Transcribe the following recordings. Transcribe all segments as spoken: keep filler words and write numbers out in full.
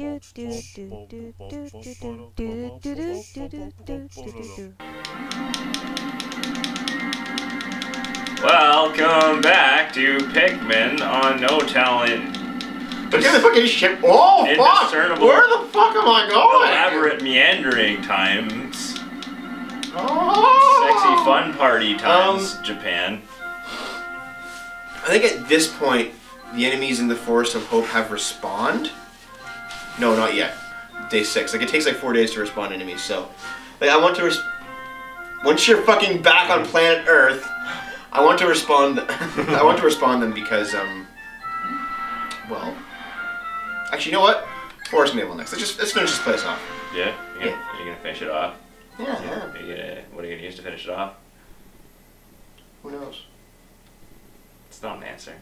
do do do do do do do do do do. Welcome back to Pikmin on No Talent. Look at the fucking ship. Oh fuck! Where the fuck am I going? Elaborate meandering times. Oh. Sexy fun party times, um, Japan. I think at this point, the enemies in the Forest of Hope have respawned. No, not yet. Day six. Like, it takes like four days to respawn enemies, so. Like, I want to res- Once you're fucking back on planet Earth, I want to respond- I want to respond them because, um... well... Actually, you know what? Forest Naval next. Let's just- let's finish this place off. Yeah? You're gonna, yeah. You're gonna finish it off? Yeah, yeah. Are you gonna, what are you gonna use to finish it off? Who knows? It's not an answer.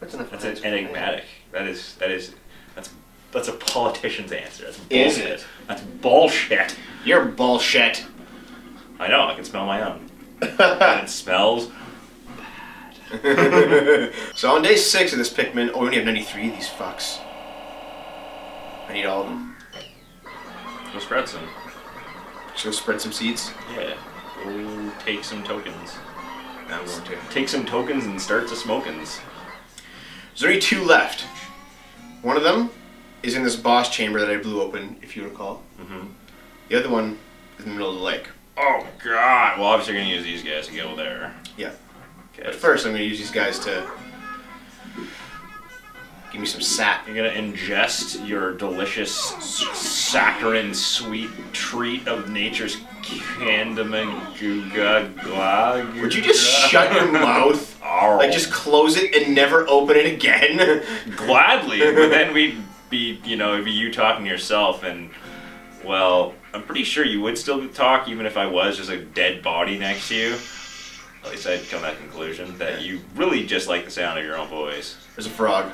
That's, that's an enigmatic. That is, that is, that's, that's a politician's answer. That's bullshit. Is it? That's bullshit. You're bullshit. I know, I can smell my own. And it smells bad. So on day six of this Pikmin, oh, we only have ninety-three of these fucks. I need all of them. Go spread some. Should we spread some seeds? Yeah. Go take some tokens. I'm going to. Take some tokens and start to smokins. There's only two left. One of them is in this boss chamber that I blew open, if you recall. Mm-hmm. The other one is in the middle of the lake. Oh, God. Well, obviously, you're going to use these guys to go there. Yeah. Okay. But first, I'm going to use these guys to give me some sap. You're going to ingest your delicious, saccharine, sweet treat of nature's candaman guga gla. Would you just shut your mouth? Like, just close it and never open it again? Gladly, but then we'd be, you know, it'd be you talking to yourself, and, well, I'm pretty sure you would still talk even if I was just a dead body next to you. At least I'd come to that conclusion, that you really just like the sound of your own voice. There's a frog.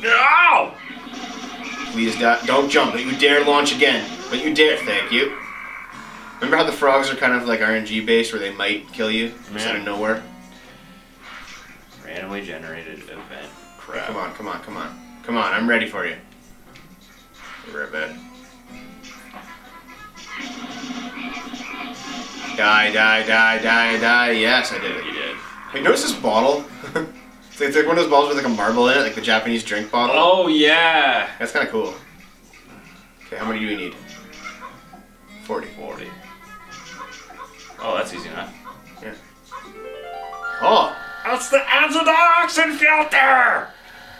No! Please, don't jump, don't you dare launch again. Don't you dare, thank you. Remember how the frogs are kind of like R N G-based, where they might kill you just out of nowhere? Randomly generated event crap. Come on, come on, come on. Come on, I'm ready for you. We're right back. Die, die, die, die, die. Yes, I did it. You did. Wait, notice this bottle? It's, like, it's like one of those bottles with like a marble in it, like the Japanese drink bottle. Oh, yeah. That's kind of cool. Okay, how many do we need? forty. forty. Oh, that's easy enough. Yeah. Oh! That's the oxygen filter!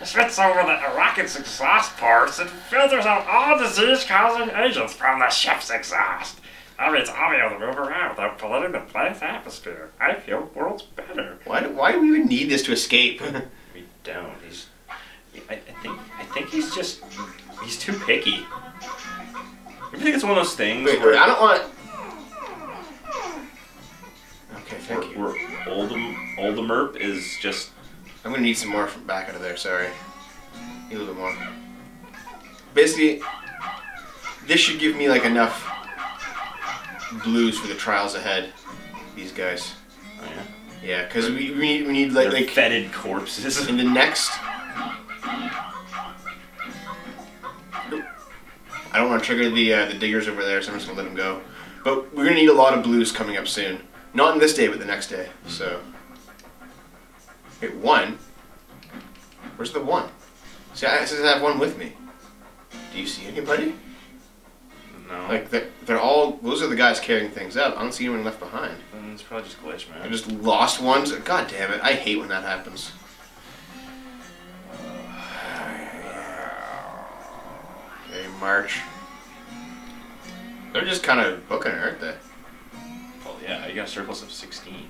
It spits over the rocket's exhaust parts and filters out all disease-causing agents from the ship's exhaust. I mean, it's obvious to move around without polluting the planet's atmosphere. I feel worlds better. Why do, why do we even need this to escape? We don't. He's... I, I think... I think he's just... He's too picky. You think it's one of those things wait, where... Wait, I don't want... Okay, thank we're, you. We're Oldem, Oldemerp is just... I'm gonna need some more from back out of there, sorry. Need a little bit more. Basically, this should give me like enough blues for the trials ahead. These guys. Oh yeah? Yeah, because we, we, need, we need like... They're like fetid corpses. In the next... I don't want to trigger the uh, the diggers over there, so I'm just gonna let them go. But we're gonna need a lot of blues coming up soon. Not in this day, but the next day. So, wait, one. Where's the one? See, I, I have one with me. Do you see anybody? No. Like they're, they're all. Those are the guys carrying things up. I don't see anyone left behind. Mm, it's probably just glitch, man. I just lost ones. God damn it! I hate when that happens. March. They're just kind of booking it, aren't they? Oh yeah, you got a surplus of sixteen.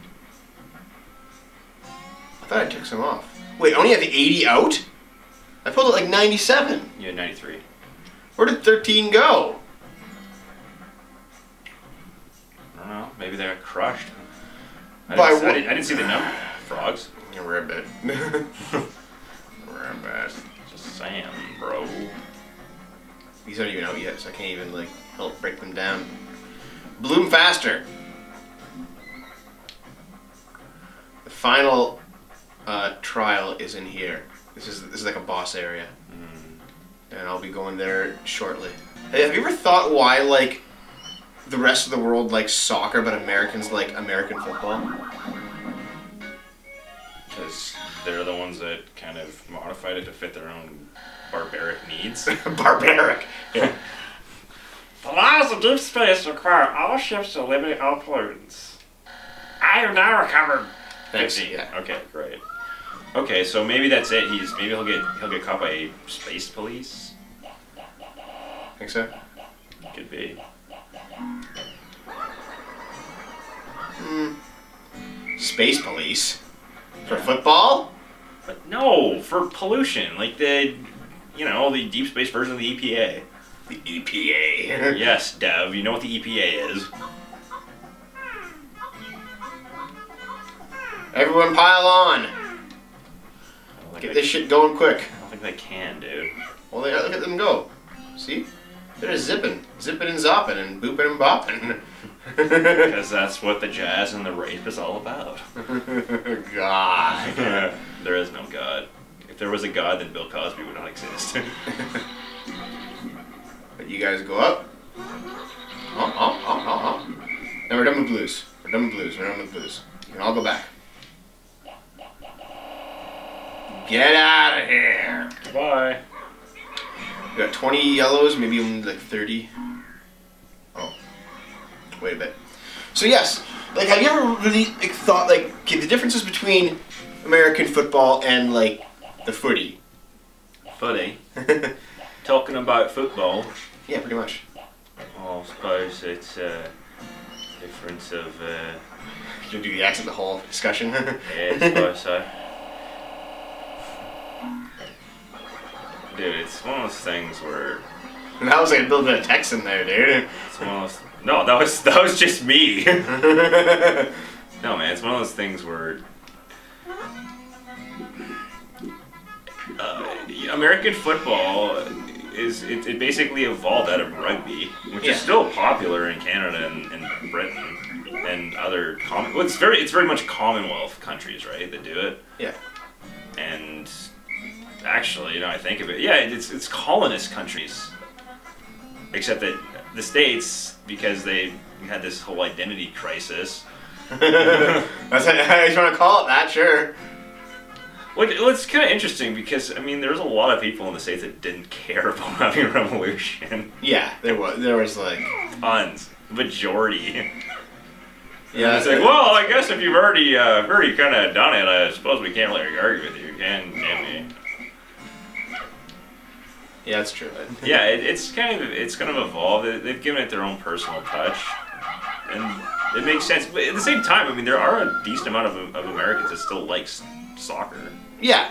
I thought I took some off. Wait, I only have eighty out? I pulled it like ninety-seven. You had ninety-three. Where did thirteen go? I don't know. Maybe they got crushed. I didn't, I, didn't, I didn't see the number. Frogs. You're rabbit. Rabbit. Just saying, bro. These aren't even out yet, so I can't even like help break them down. Bloom faster. The final uh, trial is in here. This is this is like a boss area. Mm. and I'll be going there shortly. Hey, have you ever thought why, like, the rest of the world likes soccer, but Americans like American football? Because they're the ones that kind of modified it to fit their own barbaric needs. Barbaric! Yeah. The laws of deep space require all ships to eliminate all pollutants. I have now recovered. Thanks. Yeah. Okay, great. Okay, so maybe that's it. He's maybe he'll get he'll get caught by space police. Think so? Could be. Mm. Space police for football? But no, for pollution, like the, you know, the deep space version of the E P A. The E P A. Yes, Dev, you know what the E P A is. Everyone pile on! Get this shit going quick. I don't think they can, dude. Well, they, look at them go. See? They're just zipping. Zipping and zopping and booping and bopping. Because that's what the jazz and the rape is all about. God. There is no God. If there was a God, then Bill Cosby would not exist. But you guys go up. Oh, oh, oh, oh, oh. Now we're done with blues. We're done with blues. We're done with blues. You can all go back. Get out of here! Goodbye. We got twenty yellows, maybe only like thirty. Oh, wait a bit. So yes, like, have you ever really like, thought like, okay, the differences between American football and like the footy? Footy. Talking about football. Yeah, pretty much. Well, I suppose it's a uh, difference of. Uh, you can do the accent the whole discussion. Yeah, I suppose so. Dude, it's one of those things where that was like a little bit of text in there, dude. It's one of those. No, that was that was just me. No, man, it's one of those things where uh, American football is it, it basically evolved out of rugby, which yeah. is still popular in Canada and, and Britain and other common. Well, it's very it's very much Commonwealth countries, right? That do it. Yeah. And. Actually, you know, I think of it. Yeah, it's it's colonist countries, except that the states, because they had this whole identity crisis. That's how you want to call it that, sure. Well, it's kind of interesting because I mean, there's a lot of people in the states that didn't care about having a revolution. Yeah, there was there was like tons, majority. Yeah, it's like, well, I guess if you've already uh, already kind of done it, I suppose we can't really argue with you, can we? Yeah, that's true. Yeah, it, it's kind of it's kind of evolved. They've given it their own personal touch, and it makes sense. But at the same time, I mean, there are a decent amount of of Americans that still like soccer. Yeah,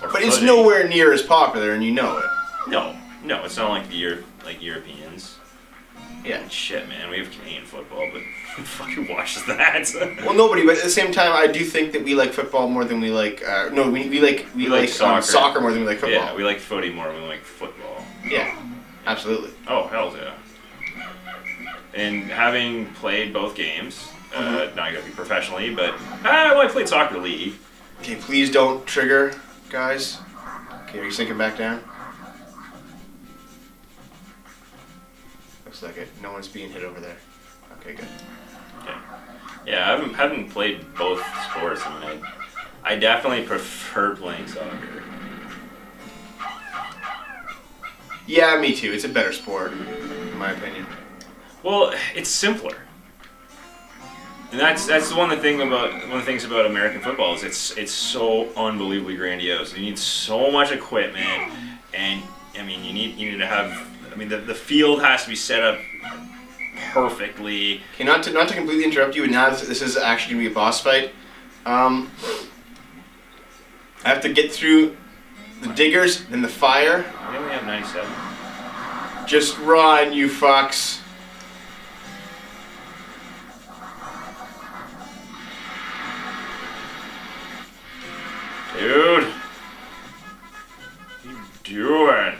but footy. It's nowhere near as popular, and you know it. No, no, it's not like the Euro like Europeans. Yeah, and shit, man, we have Canadian football, but who fucking watches that? Well, nobody. But at the same time, I do think that we like football more than we like. Uh, no, we we like we, we like, like soccer. Um, soccer more than we like football. Yeah, we like footy more than we like football. Yeah, absolutely. Oh hell yeah! And having played both games, uh, mm-hmm. not gonna be professionally, but uh, well, I played soccer league. Okay, please don't trigger, guys. Okay, are you sinking back down? Looks like it. No one's being hit over there. Okay, good. Okay. Yeah, I haven't, haven't played both sports, and I, I definitely prefer playing soccer. Yeah, me too. It's a better sport, in my opinion. Well, it's simpler, and that's that's one of the thing about one of the things about American football is it's it's so unbelievably grandiose. You need so much equipment, and I mean, you need you need to have. I mean, the the field has to be set up. Perfectly. Okay, not to not to completely interrupt you, and now this is actually gonna be a boss fight. Um, I have to get through the diggers and the fire. We only have ninety-seven. Just run, you fucks. Dude, what are you doing?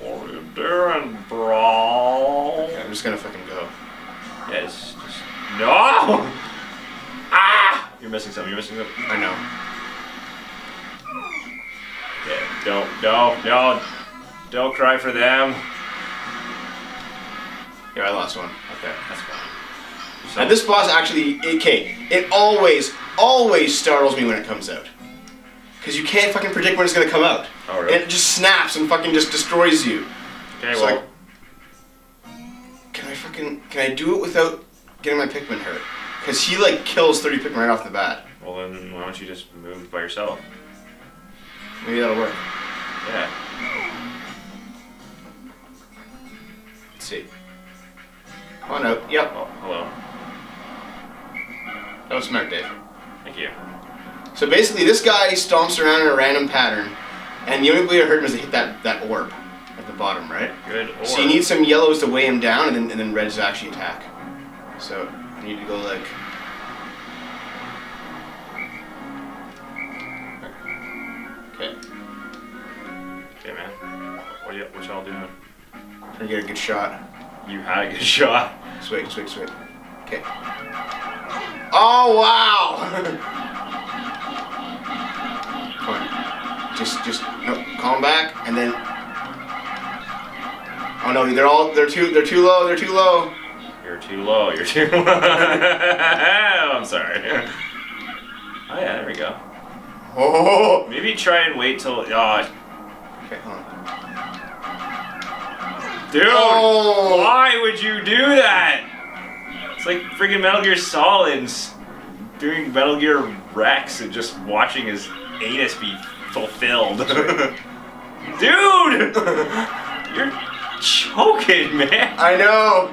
What are you doing, bro? Okay, I'm just gonna fucking go. Yeah, it's just... No! Ah! You're missing something, you're missing something. I know. Yeah, don't, no, no. Don't cry for them. Here, I lost one. Okay, that's fine. So, now this boss actually, okay, it always, always startles me when it comes out. Because you can't fucking predict when it's going to come out. Oh, really? And it just snaps and fucking just destroys you. Okay, so well. Like, can I fucking, can I do it without getting my Pikmin hurt? Because he like kills thirty Pikmin right off the bat. Well then, why don't you just move by yourself? Maybe that'll work. Yeah. Let's see. Oh no, yep. Oh, hello. That was smart, Dave. Thank you. So basically, this guy stomps around in a random pattern, and the only way to hurt him is to hit that, that orb at the bottom, right? Good orb. So you need some yellows to weigh him down, and then, and then reds to actually attack. So I need to go like... Okay. Okay, man. What, you, what y'all doing? Trying to get a good shot. You had a good shot. Sweet, sweet, sweet. Okay. Oh, wow! Come on. Just, just, no, calm back, and then... Oh no, they're all, they're too, they're too low, they're too low. You're too low, you're too low. I'm sorry. Oh yeah, there we go. Oh! Maybe try and wait till, oh. Okay, hold on. Dude, oh. Why would you do that? It's like freaking Metal Gear Solid doing Metal Gear Rex and just watching his anus be fulfilled. Dude! You're choking, man! I know!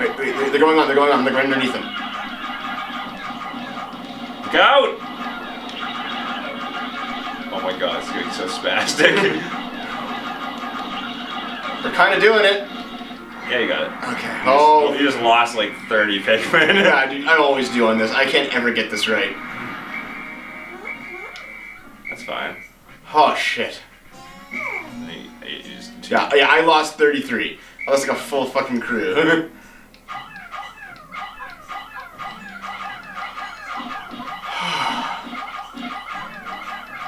Wait, wait, they're going on, they're going on, they're going underneath him. Look out! Oh my god, it's getting so spastic. We're kind of doing it. Yeah, you got it. Okay. Oh. Well, you just lost like thirty Pikmin. Yeah, dude, I always do on this. I can't ever get this right. That's fine. Oh, shit. I, I just yeah, yeah, I lost thirty-three. I lost like a full fucking crew.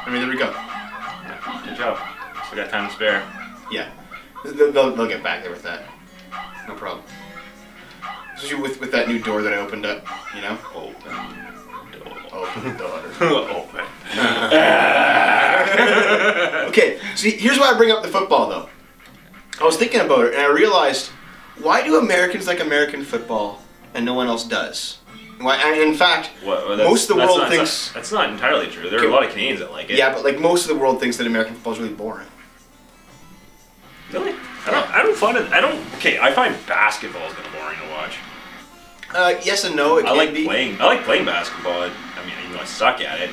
I mean, there we go. Good job. Still got time to spare. Yeah. They'll, they'll get back there with that. No problem. Especially with, with that new door that I opened up, you know? Open door. Open door. Open. Okay, see, here's why I bring up the football, though. I was thinking about it, and I realized, why do Americans like American football, and no one else does? Why, I, in fact, what, well, most of the world not, thinks... That's not entirely true. There are a lot of Canadians that like it. Yeah, but like most of the world thinks that American football is really boring. Really? I don't. I don't find it. I don't. Okay, I find basketball is kind of boring to watch. Uh, yes and no. It I can like be. playing. I like playing basketball. I, I mean, even though I suck at it.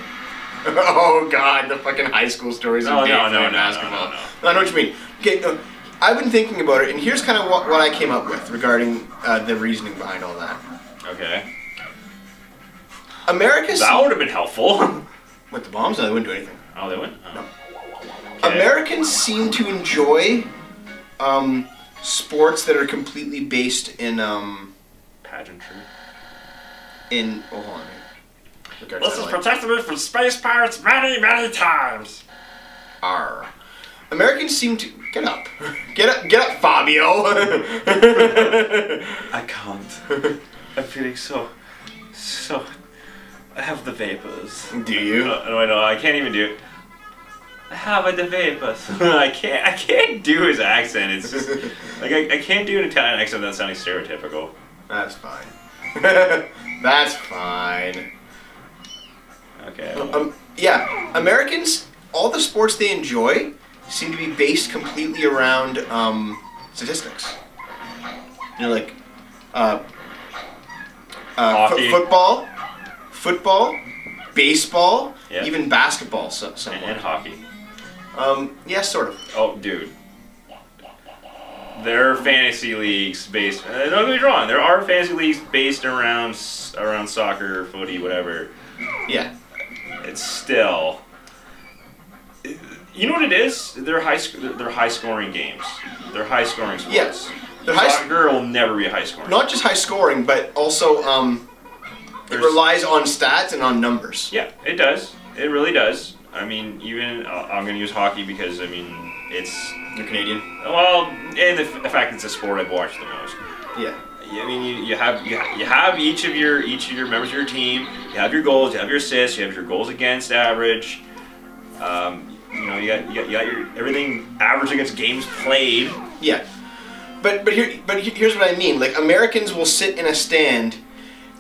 Oh God, the fucking high school stories. No, of no, no, no, basketball. no, no, no. I know what you mean. Okay, no, I've been thinking about it, and here's kind of what, what I came up with regarding uh, the reasoning behind all that. Okay. America's. That would have been helpful. With the bombs, no, they wouldn't do anything. Oh, they wouldn't. Oh. No. Okay. Americans seem to enjoy. Um, sports that are completely based in, um... pageantry. In... Oh, hold on. This has protected me from space pirates many, many times. Arr. Americans seem to... Get up. Get up, get up, Fabio! I can't. I'm feeling so... So... I have the vapors. Do you? No, no, no, I can't even do it. How about the vapors? I can't. I can't do his accent. It's just like I, I can't do an Italian accent without sounding stereotypical. That's fine. That's fine. Okay. Well. Um, yeah, Americans. All the sports they enjoy seem to be based completely around um, statistics. You know, like uh, uh, fo football, football, baseball, yep. Even basketball, so somewhat. And, and hockey. Um, yeah, sort of. Oh, dude. There are fantasy leagues based... Uh, don't get me wrong, there are fantasy leagues based around around soccer, footy, whatever. Yeah. It's still... You know what it is? They're high, they're high-scoring games. They're high-scoring sports. Yes. They're high soccer will never be high-scoring. Not just high-scoring, but also um, it relies on stats and on numbers. Yeah, it does. It really does. I mean, even, uh, I'm going to use hockey because, I mean, It's... You're Canadian? Well, and the, f the fact it's a sport I've watched the most. Yeah. I mean, you, you have you have, you have each of your each of your members of your team. You have your goals. You have your assists. You have your goals against average. Um, you know, you got you got, you got your everything average against games played. Yeah, but but here but here's what I mean. Like, Americans will sit in a stand,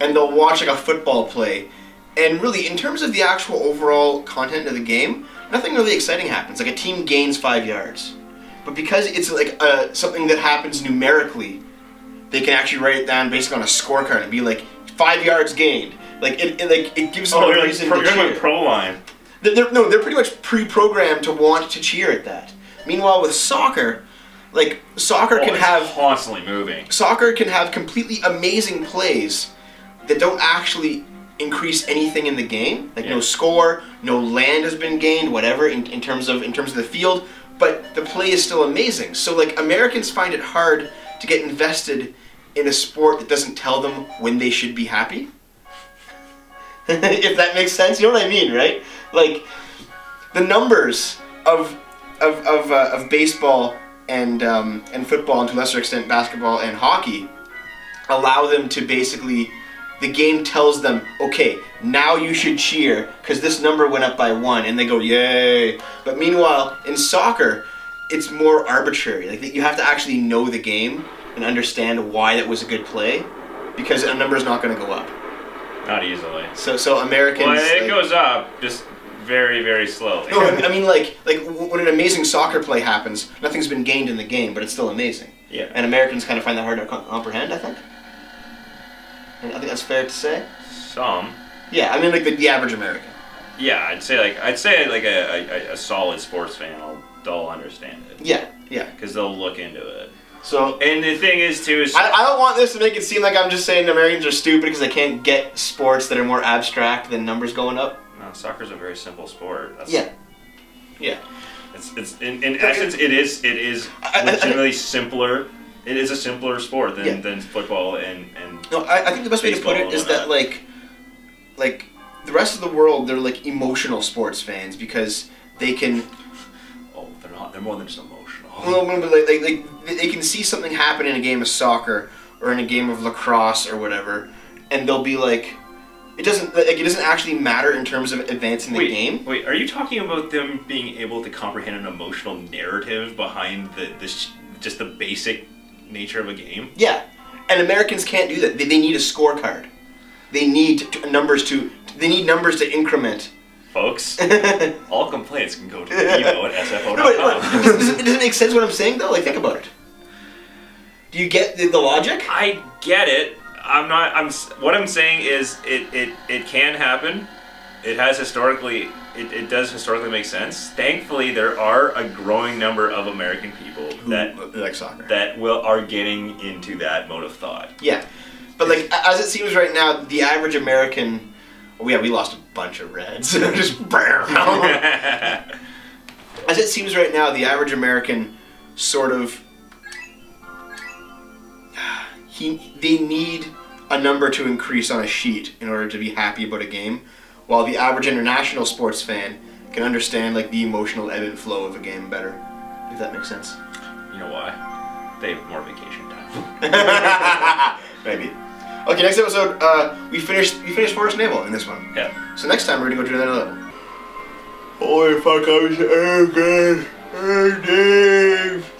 and they'll watch like a football play, and really, in terms of the actual overall content of the game, nothing really exciting happens. Like, a team gains five yards, but because it's like uh, something that happens numerically. They can actually write it down basically on a scorecard and be like, five yards gained. Like, it, it like it gives them oh, a like reason pro, to cheer. Like pro line. They're, they're, no, they're pretty much pre-programmed to want to cheer at that. Meanwhile, with soccer, like, soccer oh, can it's have... constantly moving. Soccer can have completely amazing plays that don't actually increase anything in the game. Like, yeah. No score, no land has been gained, whatever, in, in, terms of, in terms of the field. But the play is still amazing. So, like, Americans find it hard to get invested in a sport that doesn't tell them when they should be happy. If that makes sense, you know what I mean, right? Like, the numbers of of of, uh, of baseball and um, and football, and to a lesser extent basketball and hockey, allow them to basically, the game tells them, okay, now you should cheer because this number went up by one, and they go yay. But meanwhile, in soccer, it's more arbitrary. Like, you have to actually know the game and understand why that was a good play, because a number's not going to go up. Not easily. So, so Americans. Well, it like, goes up just very, very slowly. No, I mean, like, like when an amazing soccer play happens, nothing's been gained in the game, but it's still amazing. Yeah. And Americans kind of find that hard to comprehend, I think. And I think that's fair to say. Some. Yeah, I mean, like the, the average American. Yeah, I'd say like I'd say like a a, a solid sports fan. I'll, They'll understand it. Yeah, yeah. Because they'll look into it. So, and the thing is too is I, I don't want this to make it seem like I'm just saying Americans are stupid because they can't get sports that are more abstract than numbers going up. No, soccer's a very simple sport. That's, yeah, yeah. It's it's in, in essence it is it is legitimately I, I, simpler. It is a simpler sport than, yeah. than football and and. No, I, I think the best way to put it is that like, like the rest of the world, they're like emotional sports fans because they can. They're not. They're more than just emotional. Well, but like, like, like, they can see something happen in a game of soccer or in a game of lacrosse or whatever, and they'll be like, it doesn't. Like, it doesn't actually matter in terms of advancing the wait, game. Wait, are you talking about them being able to comprehend an emotional narrative behind the, the sh just the basic nature of a game? Yeah, and Americans can't do that. They, they need a scorecard. They need to, numbers to. They need numbers to increment. Folks, all complaints can go to info at S F O dot com. No, it doesn't, doesn't make sense what I'm saying, though. Like, think about it. Do you get the, the logic? I get it. I'm not. I'm. What I'm saying is, it it it can happen. It has historically. It, it does historically make sense. Thankfully, there are a growing number of American people who that like soccer that will are getting into that mode of thought. Yeah, but like as it seems right now, the average American. Yeah, we lost a bunch of Reds. Just as it seems right now, the average American sort of he they need a number to increase on a sheet in order to be happy about a game, while the average international sports fan can understand like the emotional ebb and flow of a game better. If that makes sense. You know why? They have more vacation time. Maybe. Okay, next episode, uh, we finished we finished Forest Naval in this one. Yeah. So next time we're gonna go to another level. Holy fuck, I was arrogant. Hey, Dave.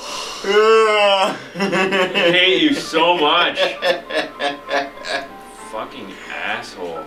I hate you so much. Fucking asshole.